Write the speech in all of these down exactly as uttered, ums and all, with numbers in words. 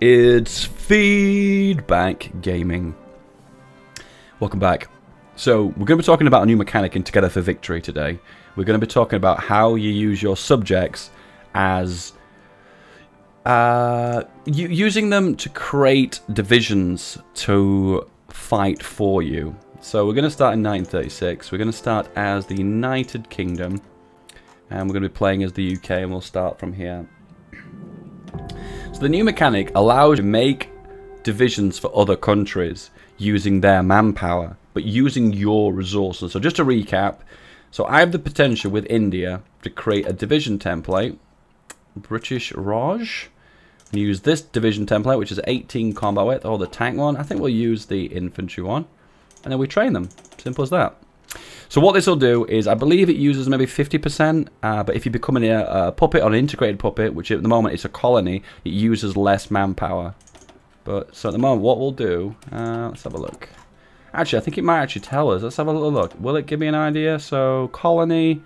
It's Feedback Gaming. Welcome back. So, we're going to be talking about a new mechanic in Together for Victory today. We're going to be talking about how you use your subjects as... Uh, you, using them to create divisions to fight for you. So, we're going to start in nineteen thirty-six. We're going to start as the United Kingdom. And we're going to be playing as the U K, and we'll start from here. So the new mechanic allows you to make divisions for other countries using their manpower, but using your resources. So just to recap, so I have the potential with India to create a division template, British Raj, and use this division template, which is eighteen combat width, or the tank one. I think we'll use the infantry one, and then we train them. Simple as that. So what this will do is, I believe it uses maybe fifty percent, uh, but if you're becoming a, a puppet or an integrated puppet, which at the moment is a colony, it uses less manpower. But, so at the moment, what we'll do, uh, let's have a look. Actually, I think it might actually tell us. Let's have a little look. Will it give me an idea? So, colony,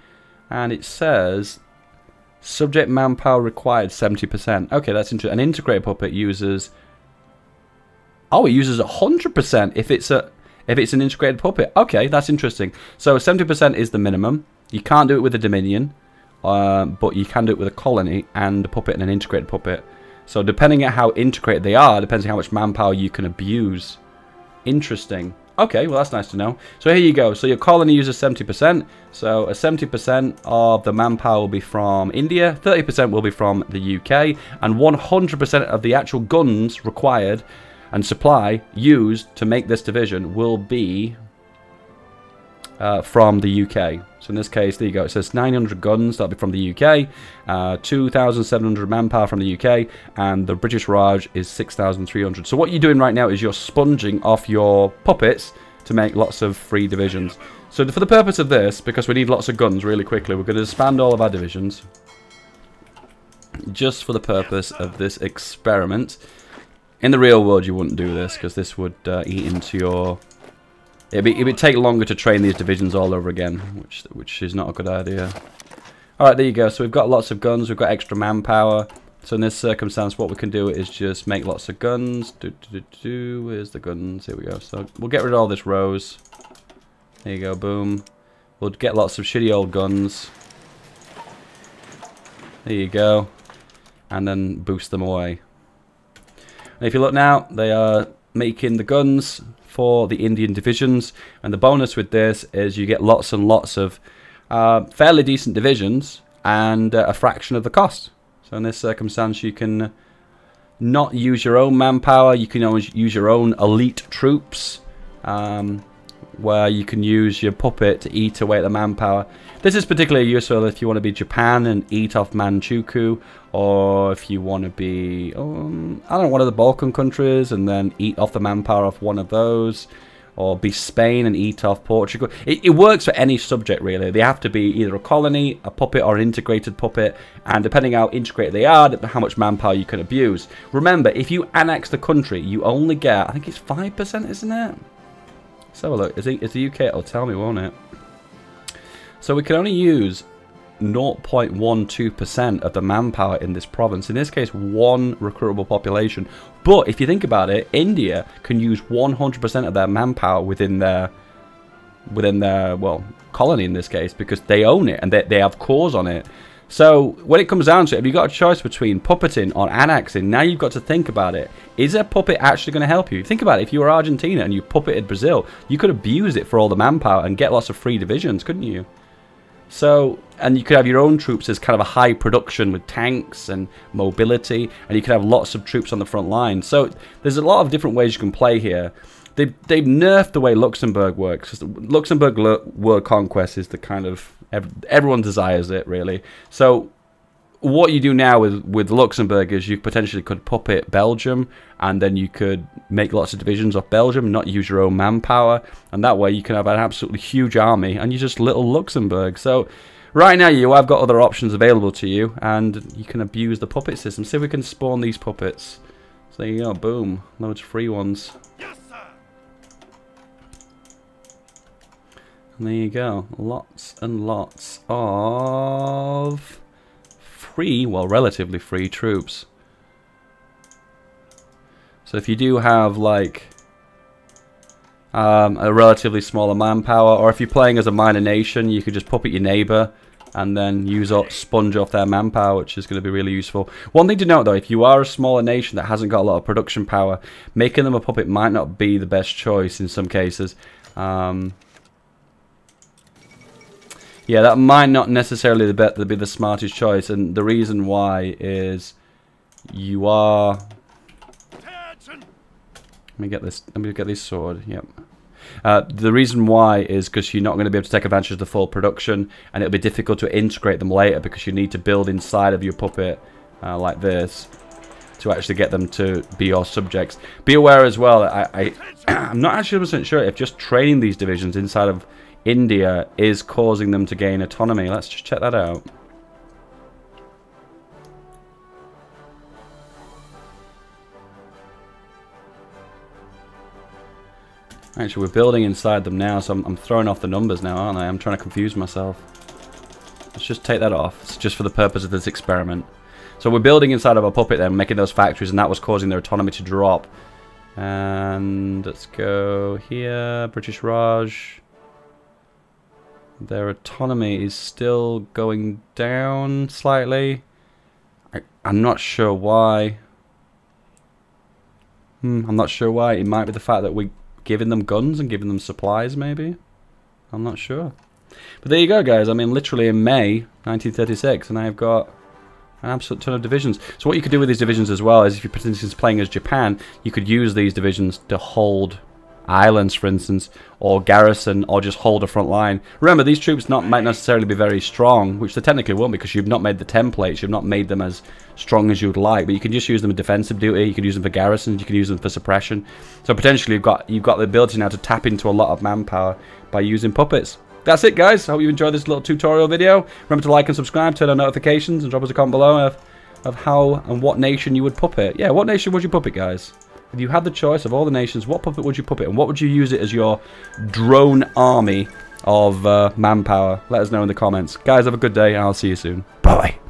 and it says, subject manpower required seventy percent. Okay, that's interesting. An integrated puppet uses, oh, it uses one hundred percent if it's a... If it's an integrated puppet. Okay, that's interesting. So seventy percent is the minimum. You can't do it with a Dominion, uh, but you can do it with a colony and a puppet and an integrated puppet. So depending on how integrated they are, depends on how much manpower you can abuse. Interesting. Okay, well that's nice to know. So here you go. So your colony uses seventy percent. So a seventy percent of the manpower will be from India, thirty percent will be from the U K, and one hundred percent of the actual guns required and supply used to make this division will be uh, from the U K. So in this case, there you go. It says nine hundred guns, that'll be from the U K, uh, two thousand seven hundred manpower from the U K, and the British Raj is six thousand three hundred. So what you're doing right now is you're sponging off your puppets to make lots of free divisions. So for the purpose of this, because we need lots of guns really quickly, we're going to expand all of our divisions just for the purpose of this experiment. In the real world, you wouldn't do this, because this would uh, eat into your... It'd be, it would take longer to train these divisions all over again, which which is not a good idea. Alright, there you go. So we've got lots of guns, we've got extra manpower. So in this circumstance, what we can do is just make lots of guns. Do, do, do, do. Where's the guns? Here we go. So we'll get rid of all this rows. There you go, boom. We'll get lots of shitty old guns. There you go. And then boost them away. And if you look now, they are making the guns for the Indian divisions. And the bonus with this is you get lots and lots of uh, fairly decent divisions and uh, a fraction of the cost. So in this circumstance, you can not use your own manpower. You can always use your own elite troops, um, where you can use your puppet to eat away at the manpower. This is particularly useful if you want to be Japan and eat off Manchukuo, or if you want to be, um, I don't know, one of the Balkan countries and then eat off the manpower of one of those, or be Spain and eat off Portugal. It, it works for any subject, really. They have to be either a colony, a puppet, or an integrated puppet, and depending how integrated they are, how much manpower you can abuse. Remember, if you annex the country, you only get, I think it's five percent, isn't it? Let's have a look. Is the, is the U K? It'll tell me, won't it? So we can only use zero point one two percent of the manpower in this province. In this case, one recruitable population. But if you think about it, India can use one hundred percent of their manpower within their, within their well, colony in this case, because they own it and they, they have cores on it. So when it comes down to it, if you've got a choice between puppeting or annexing, now you've got to think about it. Is a puppet actually going to help you? Think about it. If you were Argentina and you puppeted Brazil, you could abuse it for all the manpower and get lots of free divisions, couldn't you? So, and you could have your own troops as kind of a high production with tanks and mobility, and you could have lots of troops on the front line. So there's a lot of different ways you can play here. They've, they've nerfed the way Luxembourg works. Luxembourg world conquest is the kind of, everyone desires it, really. So what you do now with, with Luxembourg is you potentially could puppet Belgium, and then you could make lots of divisions off Belgium, not use your own manpower, and that way you can have an absolutely huge army, and you're just little Luxembourg. So right now you have got other options available to you, and you can abuse the puppet system. See if we can spawn these puppets. So there you go, boom, loads of free ones. Yes, sir. And there you go, lots and lots of... free, well, relatively free troops. So if you do have like um, a relatively smaller manpower, or if you're playing as a minor nation, you could just puppet your neighbor and then use up, sponge off their manpower, which is going to be really useful. One thing to note though, if you are a smaller nation that hasn't got a lot of production power, making them a puppet might not be the best choice in some cases. Um, yeah, that might not necessarily be the smartest choice, and the reason why is you are... Let me get this. Let me get this sword. Yep. Uh, the reason why is because you're not going to be able to take advantage of the full production, and it'll be difficult to integrate them later because you need to build inside of your puppet uh, like this to actually get them to be your subjects. Be aware as well. I, I I'm not actually one hundred percent sure if just training these divisions inside of India is causing them to gain autonomy. Let's just check that out. Actually, we're building inside them now, so I'm, I'm throwing off the numbers now, aren't I? I'm trying to confuse myself. Let's just take that off. It's just for the purpose of this experiment. So we're building inside of our puppet then, making those factories, and that was causing their autonomy to drop. And let's go here. British Raj. Their autonomy is still going down slightly. I, I'm not sure why. Hmm, I'm not sure why. It might be the fact that we... giving them guns and giving them supplies, maybe? I'm not sure. But there you go, guys. I mean, literally in May nineteen thirty-six, and I've got an absolute ton of divisions. So what you could do with these divisions as well is if you're, for instance, playing as Japan, you could use these divisions to hold islands, for instance, or garrison, or just hold a front line. Remember, these troops not might necessarily be very strong, which they technically won't because you've not made the templates, you've not made them as strong as you'd like, but you can just use them for defensive duty, you can use them for garrisons, you can use them for suppression. So potentially you've got you've got the ability now to tap into a lot of manpower by using puppets. That's it, guys. I hope you enjoyed this little tutorial video. Remember to like and subscribe, turn on notifications, and drop us a comment below of, of how and what nation you would puppet. Yeah, what nation would you puppet, guys? If you had the choice of all the nations, what puppet would you puppet, and what would you use it as your drone army of uh, manpower? Let us know in the comments. Guys, have a good day, and I'll see you soon. Bye-bye.